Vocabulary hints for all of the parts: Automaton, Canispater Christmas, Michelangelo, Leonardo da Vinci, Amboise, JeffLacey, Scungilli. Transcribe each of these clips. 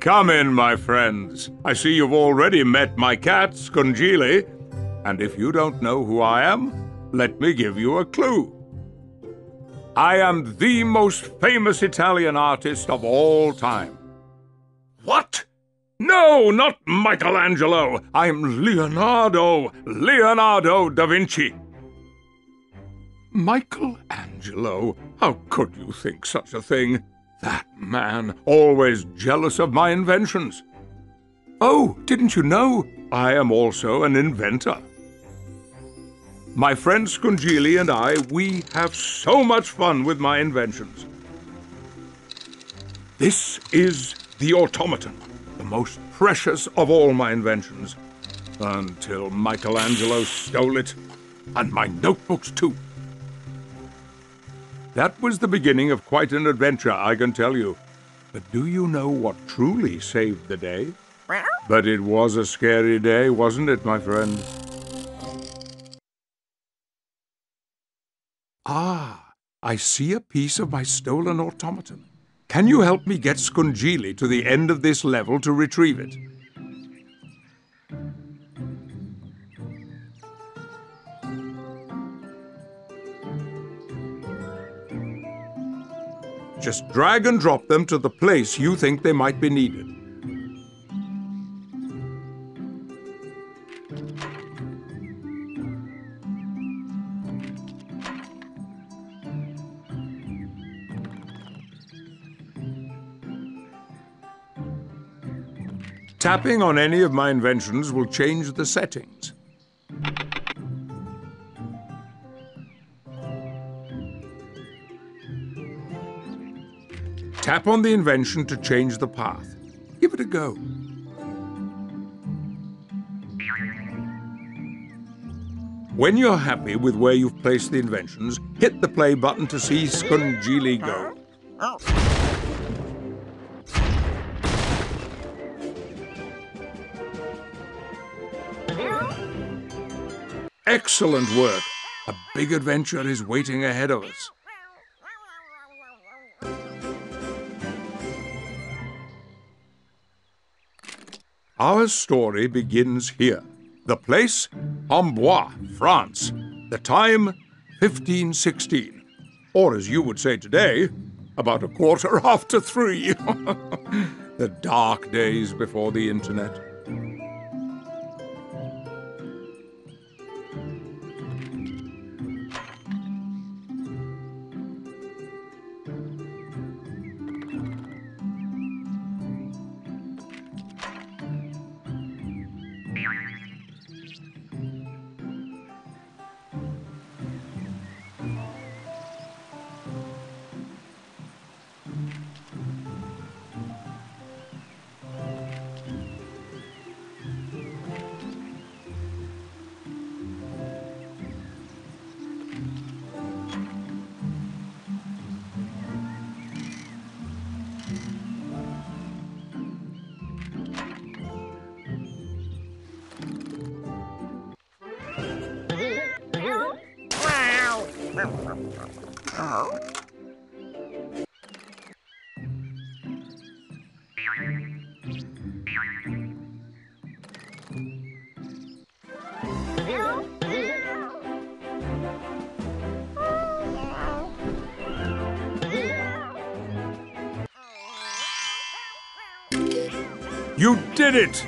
Come in, my friends. I see you've already met my cat, Scungilli. And if you don't know who I am, let me give you a clue. I am the most famous Italian artist of all time. What? No, not Michelangelo. I'm Leonardo da Vinci. Michelangelo? How could you think such a thing? That man, always jealous of my inventions. Oh, didn't you know? I am also an inventor. My friend Scungilli and I, we have so much fun with my inventions. This is the automaton, the most precious of all my inventions, until Michelangelo stole it, and my notebooks too. That was the beginning of quite an adventure, I can tell you. But do you know what truly saved the day? But it was a scary day, wasn't it, my friend? Ah, I see a piece of my stolen automaton. Can you help me get Scungilli to the end of this level to retrieve it? Just drag and drop them to the place you think they might be needed. Tapping on any of my inventions will change the settings. Tap on the invention to change the path. Give it a go. When you're happy with where you've placed the inventions, hit the play button to see Scungilli go. Excellent work. A big adventure is waiting ahead of us. Our story begins here. The place, Amboise, France. The time, 1516. Or as you would say today, about 3:15. The dark days before the internet. You did it!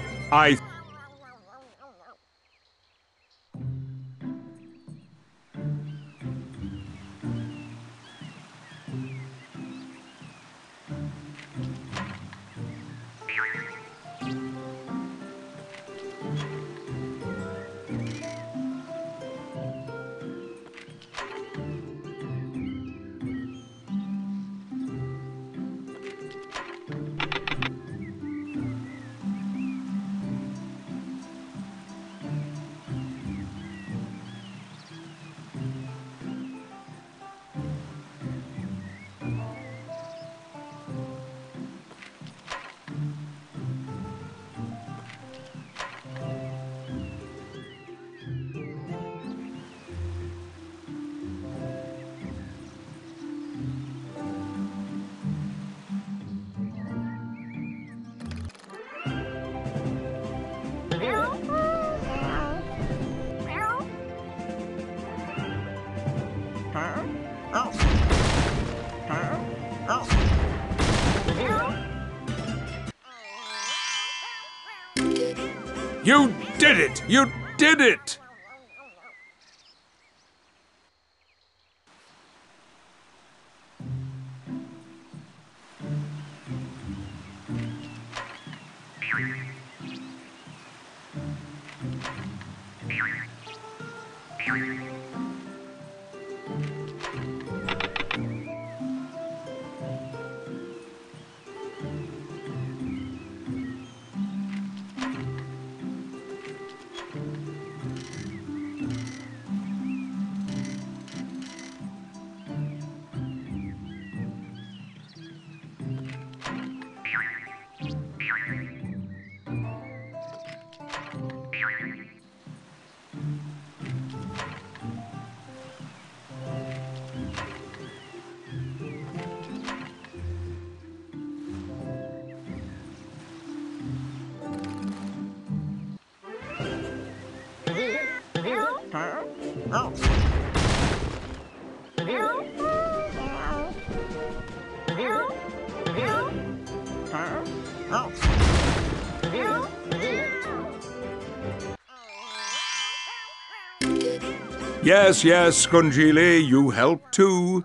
You did it! You did it! Yes, yes, Scungilli, you help too.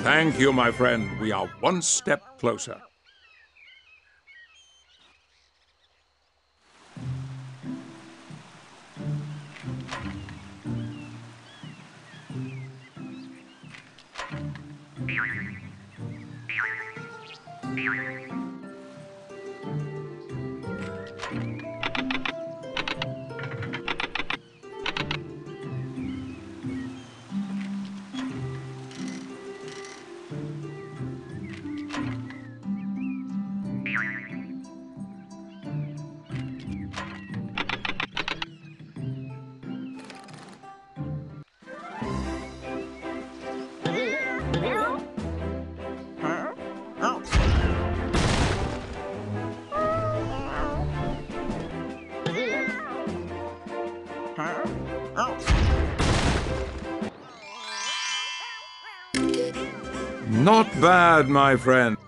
Thank you, my friend. We are one step closer. Not bad, my friend.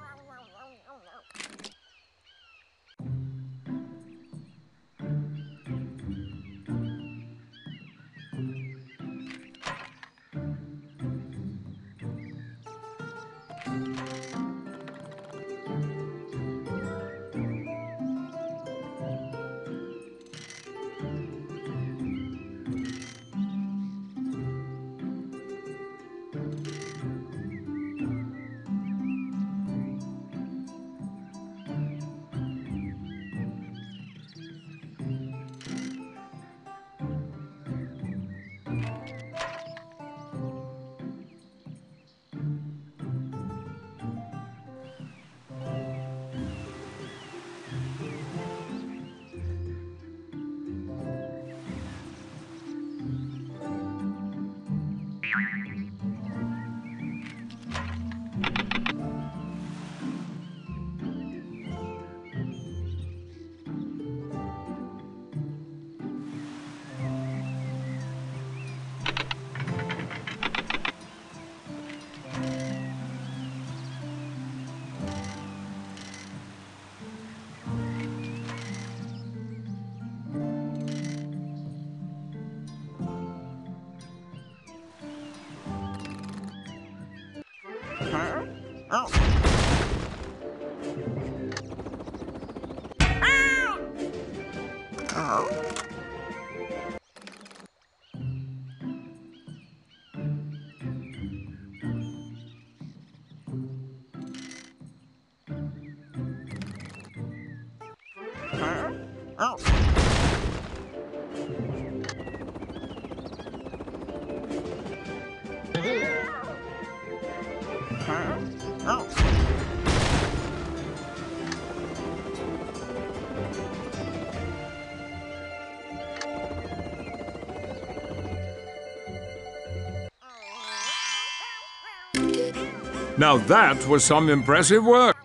Now that was some impressive work.